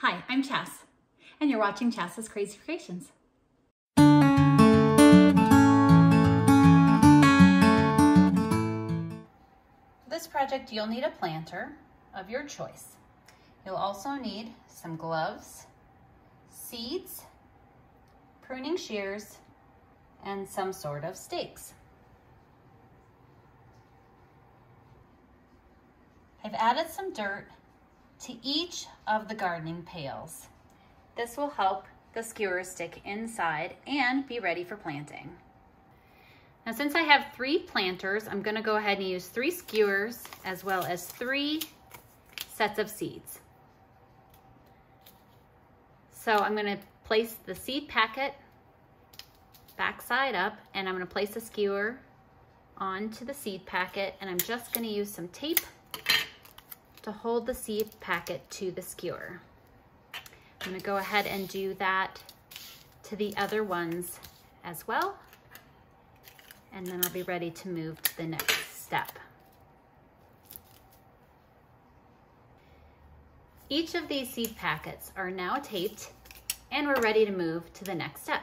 Hi, I'm Chas, and you're watching Chas's Crazy Creations. For this project, you'll need a planter of your choice. You'll also need some gloves, seeds, pruning shears, and some sort of stakes. I've added some dirt to each of the gardening pails. This will help the skewers stick inside and be ready for planting. Now, since I have 3 planters, I'm gonna go ahead and use 3 skewers as well as 3 sets of seeds. So I'm gonna place the seed packet back side up, and I'm gonna place a skewer onto the seed packet, and I'm just gonna use some tape to hold the seed packet to the skewer. I'm going to go ahead and do that to the other ones as well, and then I'll be ready to move to the next step. Each of these seed packets are now taped, and we're ready to move to the next step.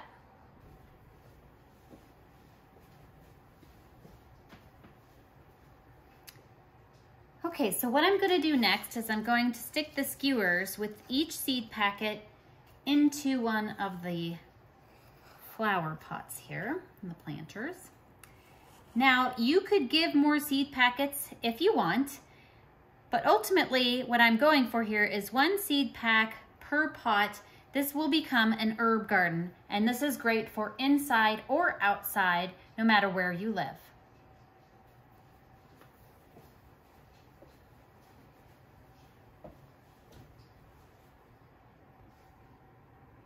Okay, so what I'm gonna do next is I'm going to stick the skewers with each seed packet into one of the flower pots here in the planters. Now, you could give more seed packets if you want, but ultimately what I'm going for here is 1 seed pack per pot. This will become an herb garden, and this is great for inside or outside, no matter where you live.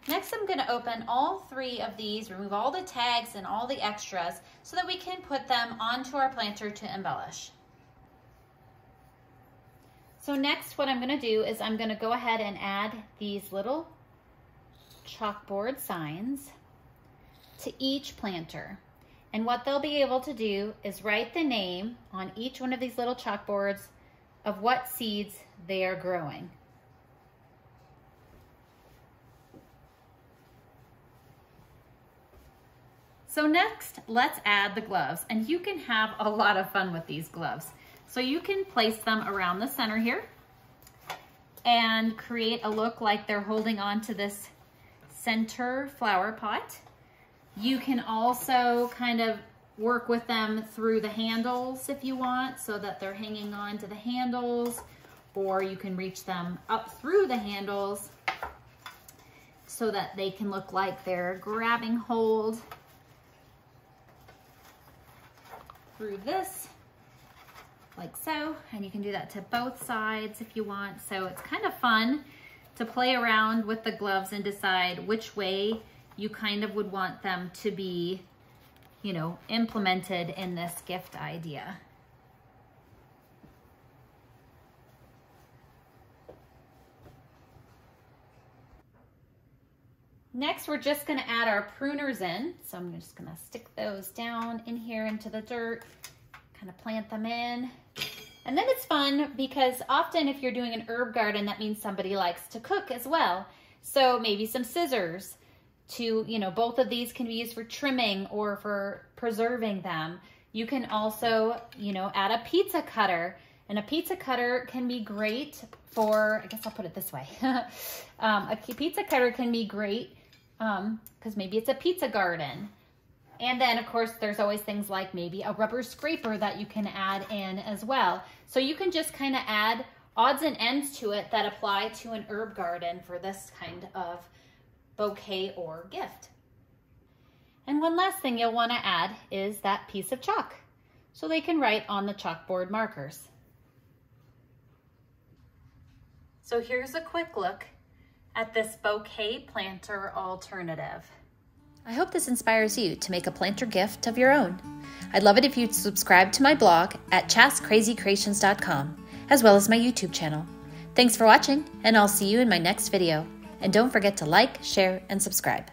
Next, I'm gonna open all 3 of these, remove all the tags and all the extras so that we can put them onto our planter to embellish. So next, what I'm gonna do is I'm gonna go ahead and add these little chalkboard signs to each planter. And what they'll be able to do is write the name on each one of these little chalkboards of what seeds they are growing. So next, let's add the gloves, and you can have a lot of fun with these gloves. So you can place them around the center here and create a look like they're holding on to this center flower pot. You can also kind of work with them through the handles if you want, so that they're hanging on to the handles, or you can reach them up through the handles so that they can look like they're grabbing hold through this, like so, and you can do that to both sides if you want. So it's kind of fun to play around with the gloves and decide which way you kind of would want them to be, you know, implemented in this gift idea. Next, we're just gonna add our pruners in. So I'm just gonna stick those down in here into the dirt, kind of plant them in. And then it's fun because often if you're doing an herb garden, that means somebody likes to cook as well. So maybe some scissors to, you know, both of these can be used for trimming or for preserving them. You can also, you know, add a pizza cutter. And a pizza cutter can be great for, I guess I'll put it this way. A pizza cutter can be great because maybe it's a pizza garden. And then of course there's always things like maybe a rubber scraper that you can add in as well. So you can just kind of add odds and ends to it that apply to an herb garden for this kind of bouquet or gift. And one last thing you'll want to add is that piece of chalk so they can write on the chalkboard markers. So here's a quick look at this bouquet planter alternative. I hope this inspires you to make a planter gift of your own. I'd love it if you'd subscribe to my blog at chascrazycreations.com, as well as my YouTube channel. Thanks for watching, and I'll see you in my next video. And don't forget to like, share, and subscribe.